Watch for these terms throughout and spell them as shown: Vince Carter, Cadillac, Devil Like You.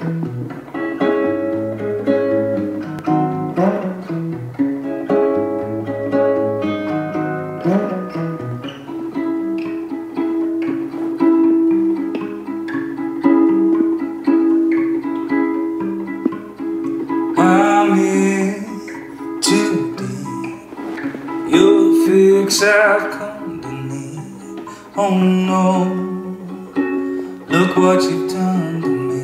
I'm here to be your fix I've come to need. Oh no, look what you've done to me.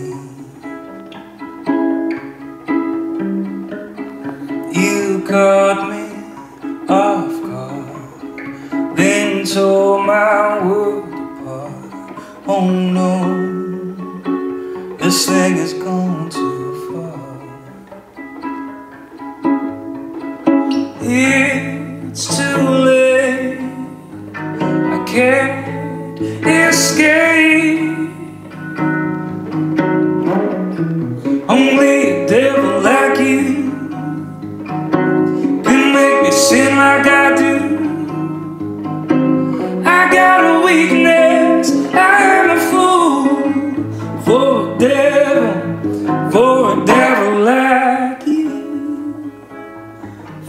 You caught me off guard, then tore my world apart. Oh no, this thing has gone too far. It's too late, I can't escape. Only a devil like you can make me sin like I do. I got a weakness, I am a fool for a devil like you.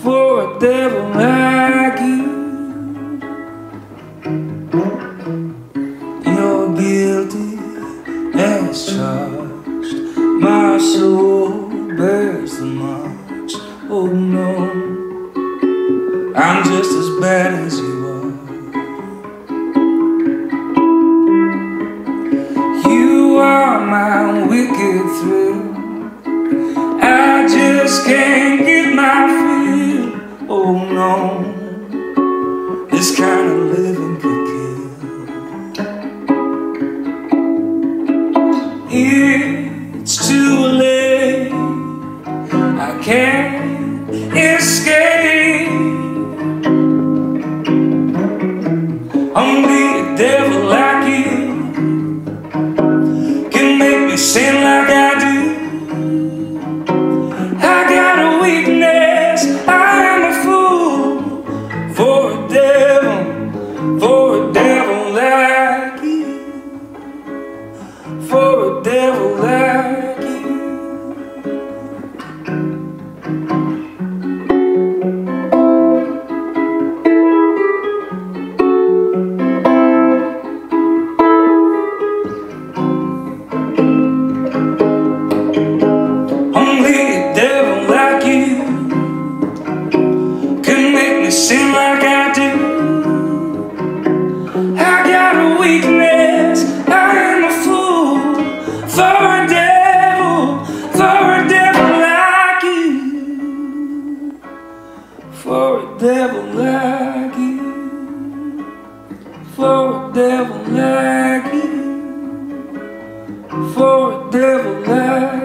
For a devil like you, you're guilty as charged. My soul bears the marks. Oh no, I'm just as bad as you are. You are my wicked thrill. I just can't get my fill. Oh no, this kind of living could kill. It's too late, I can't escape. Only a devil like you can make me sin like I do. I got a weakness, for a devil like you. Only a devil like you can make me sin like I do. I got a weakness, I am a fool for a devil like you, for a devil like you, for a devil like you, for a devil like you.